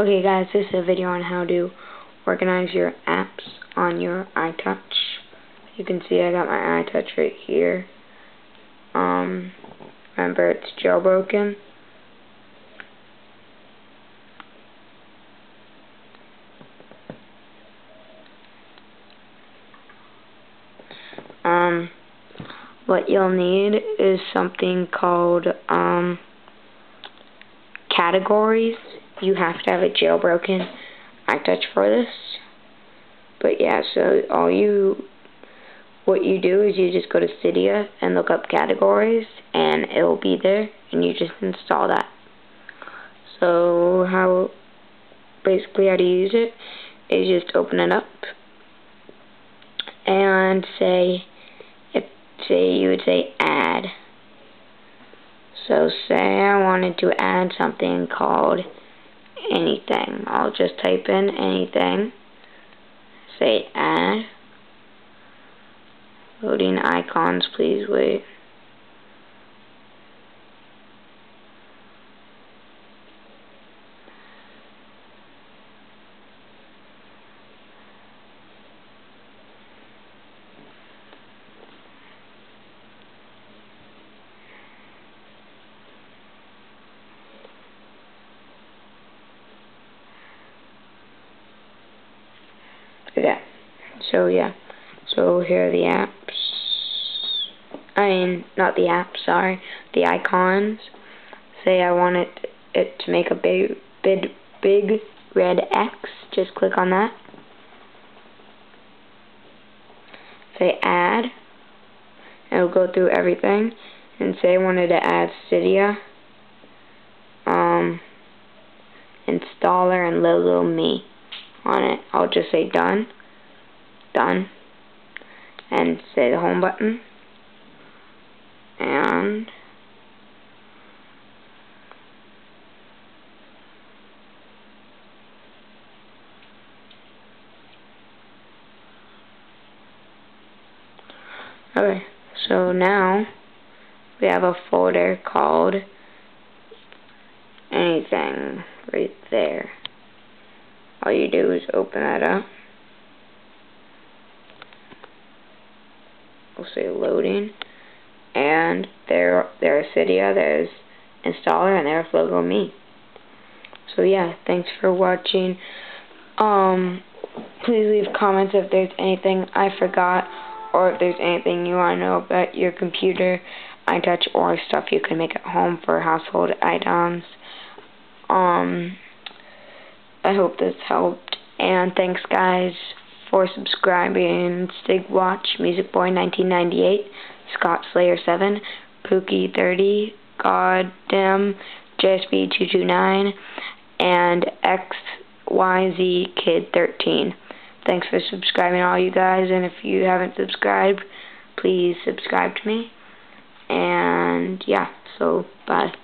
Okay guys, this is a video on how to organize your apps on your iTouch. You can see I got my iTouch right here. Remember, it's jailbroken. What you'll need is something called categories. You have to have a jailbroken iTouch for this. But yeah, so what you do is you just go to Cydia and look up categories, and it'll be there, and you just install that. So basically how to use it is just open it up and say you would say add. So say I wanted to add something called anything. I'll just type in anything, say add, loading icons, please wait. So here are the apps. I mean, not the apps, sorry, the icons. Say I want it to make a big red X. Just click on that. Say add. It'll go through everything. And say I wanted to add Cydia, installer, and LogoMe on it. I'll just say done. Done, and say the home button, and okay, so now we have a folder called anything right there. All you do is open that up. We'll say loading, and there's Cydia, there's installer, and there's LogoMe. So yeah, thanks for watching. Please leave comments if there's anything I forgot, or if there's anything you want to know about your computer, iTouch, or stuff you can make at home for household items. I hope this helped, and thanks guys for subscribing. Cigwatch, musicboy1998, scottslayer7, pookie30, goddamn, jsb229, and xyzkid13. Thanks for subscribing, all you guys, and if you haven't subscribed, please subscribe to me. And yeah, so bye.